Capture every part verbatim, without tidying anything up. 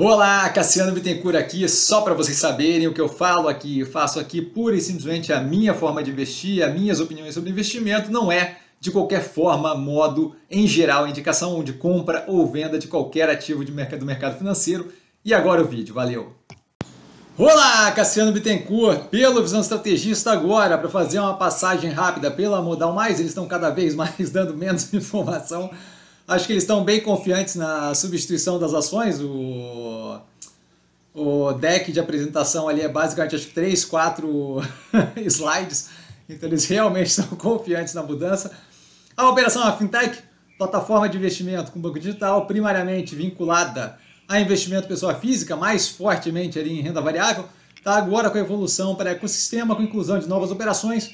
Olá, Cassiano Bittencourt aqui, só para vocês saberem o que eu falo aqui, eu faço aqui pura e simplesmente a minha forma de investir, as minhas opiniões sobre investimento, não é de qualquer forma, modo, em geral, indicação de compra ou venda de qualquer ativo de mercado, do mercado financeiro. E agora o vídeo, valeu! Olá, Cassiano Bittencourt, pelo Visão do Estrategista agora, para fazer uma passagem rápida pela Modalmais, eles estão cada vez mais dando menos informação. Acho que eles estão bem confiantes na substituição das ações. O, o deck de apresentação ali é basicamente acho que três, quatro slides. Então eles realmente estão confiantes na mudança. A Operação Afintech, plataforma de investimento com banco digital, primariamente vinculada a investimento pessoa física, mais fortemente ali em renda variável, está agora com a evolução para ecossistema, com inclusão de novas operações,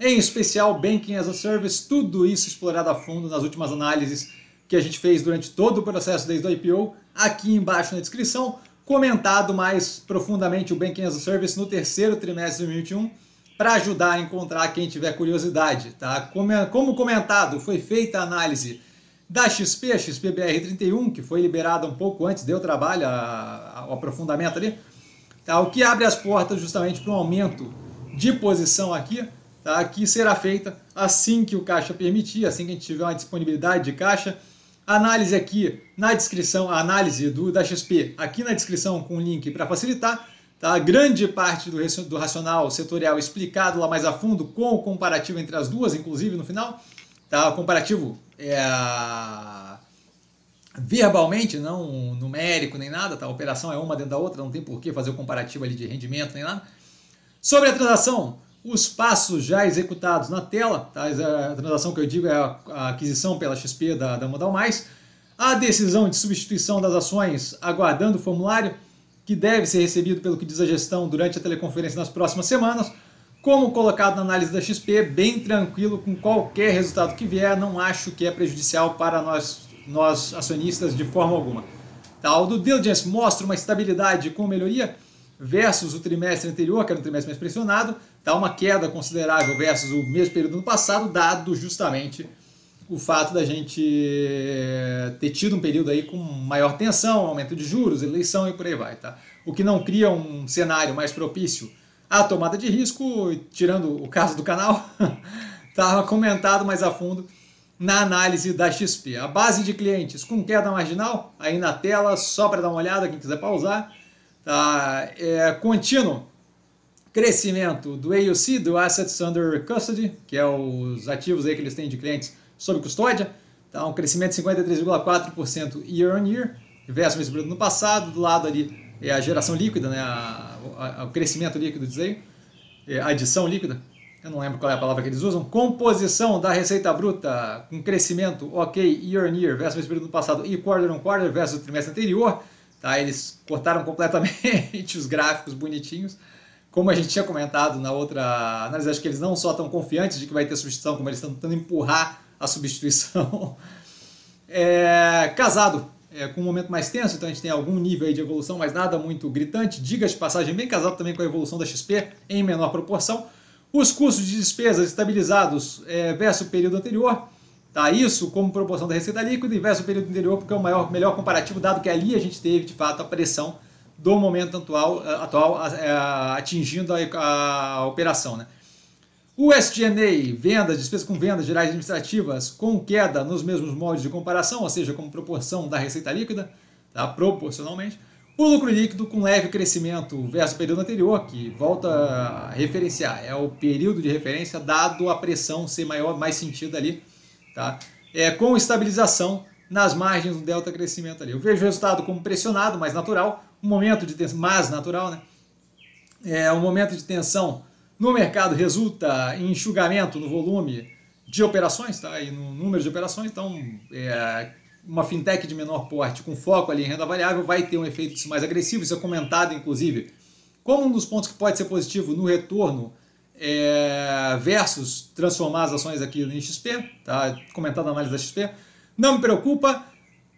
em especial Banking as a Service, tudo isso explorado a fundo nas últimas análises que a gente fez durante todo o processo desde o I P O, aqui embaixo na descrição, comentado mais profundamente o Banking as a Service no terceiro trimestre de dois mil e vinte e um, para ajudar a encontrar quem tiver curiosidade, tá? Como, como comentado, foi feita a análise da X P, a X P B R trinta e um, que foi liberada um pouco antes, deu trabalho, a, a, o aprofundamento ali, tá? O que abre as portas justamente para um aumento de posição aqui, tá? Que será feita assim que o caixa permitir, assim que a gente tiver uma disponibilidade de caixa. Análise aqui na descrição, a análise do, da X P aqui na descrição com o link para facilitar. Tá? Grande parte do, do racional setorial explicado lá mais a fundo com o comparativo entre as duas, inclusive no final. Tá? O comparativo é verbalmente, não numérico nem nada. Tá? A operação é uma dentro da outra, não tem por que fazer o comparativo ali de rendimento nem nada. Sobre a transação, os passos já executados na tela, tá? A transação que eu digo é a aquisição pela X P da, da Modal+, a decisão de substituição das ações aguardando o formulário, que deve ser recebido pelo que diz a gestão durante a teleconferência nas próximas semanas, como colocado na análise da X P, bem tranquilo com qualquer resultado que vier, não acho que é prejudicial para nós, nós acionistas de forma alguma. Tá? O do diligence mostra uma estabilidade com melhoria, versus o trimestre anterior, que era um trimestre mais pressionado, tá? Uma queda considerável versus o mesmo período do ano passado, dado justamente o fato da gente ter tido um período aí com maior tensão, aumento de juros, eleição e por aí vai. Tá? O que não cria um cenário mais propício à tomada de risco, tirando o caso do canal, estava comentado mais a fundo na análise da X P. A base de clientes com queda marginal, aí na tela, só para dar uma olhada, quem quiser pausar. Tá, é, contínuo crescimento do A U C, do Assets Under Custody, que é os ativos aí que eles têm de clientes sob custódia, tá, um crescimento de cinquenta e três vírgula quatro por cento year on year, versus o mesmo período no passado, do lado ali é a geração líquida, né, a, a, a, o crescimento líquido, dizer, é, a adição líquida, eu não lembro qual é a palavra que eles usam, composição da receita bruta com crescimento ok year on year, versus o mesmo período no passado, e quarter on quarter, versus o trimestre anterior. Tá, eles cortaram completamente os gráficos bonitinhos, como a gente tinha comentado na outra análise, acho que eles não só estão confiantes de que vai ter substituição, como eles estão tentando empurrar a substituição. É, casado é, com um momento mais tenso, então a gente tem algum nível aí de evolução, mas nada muito gritante, diga de passagem, bem casado também com a evolução da X P, em menor proporção. Os custos de despesas estabilizados é, versus o período anterior, tá, isso como proporção da receita líquida e versus o período anterior, porque é o maior, melhor comparativo, dado que ali a gente teve, de fato, a pressão do momento atual, atual atingindo a, a operação. Né? O S G N A, vendas, despesas com vendas gerais administrativas, com queda nos mesmos moldes de comparação, ou seja, como proporção da receita líquida, tá, proporcionalmente. O lucro líquido com leve crescimento versus o período anterior, que volta a referenciar, é o período de referência, dado a pressão ser maior, mais sentida ali, tá? É, com estabilização nas margens do delta crescimento ali. Eu vejo o resultado como pressionado, mas natural, um momento de tensão, mas natural, né? É, um momento de tensão no mercado resulta em enxugamento no volume de operações, tá? E no número de operações, então é, uma fintech de menor porte com foco ali em renda variável vai ter um efeito mais agressivo, isso é comentado inclusive como um dos pontos que pode ser positivo no retorno É, versus transformar as ações aqui em X P, tá? Comentado na análise da X P, não me preocupa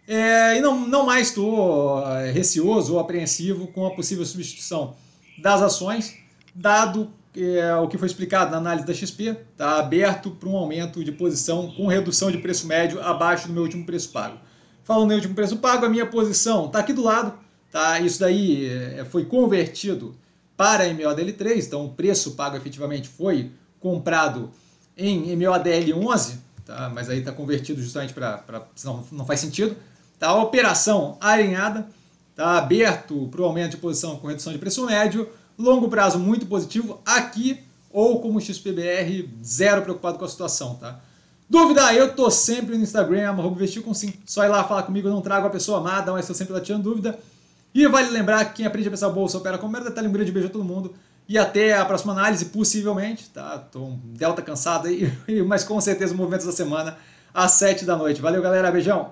é, e não, não mais estou receoso ou apreensivo com a possível substituição das ações, dado é, o que foi explicado na análise da X P, tá? Aberto para um aumento de posição com redução de preço médio abaixo do meu último preço pago. Falando em último preço pago, a minha posição está aqui do lado, Tá? Isso daí foi convertido para M O D L três, então o preço pago efetivamente foi comprado em M O D L onze, tá? Mas aí está convertido justamente para... senão não faz sentido. Tá? A operação alinhada, tá? Aberto para o aumento de posição com redução de preço médio, longo prazo muito positivo aqui, ou como X P B R, zero preocupado com a situação. Tá? Dúvida? Eu tô sempre no Instagram, arroba Investir com SIM. Só ir lá falar comigo, eu não trago a pessoa amada, mas estou sempre lá tirando dúvida. E vale lembrar que quem aprende a pensar bolsa opera com o mero detalhe. Um grande beijo a todo mundo e até a próxima análise, possivelmente. Tá? Tô um delta cansado aí, mas com certeza movimentos da semana às sete da noite. Valeu, galera. Beijão!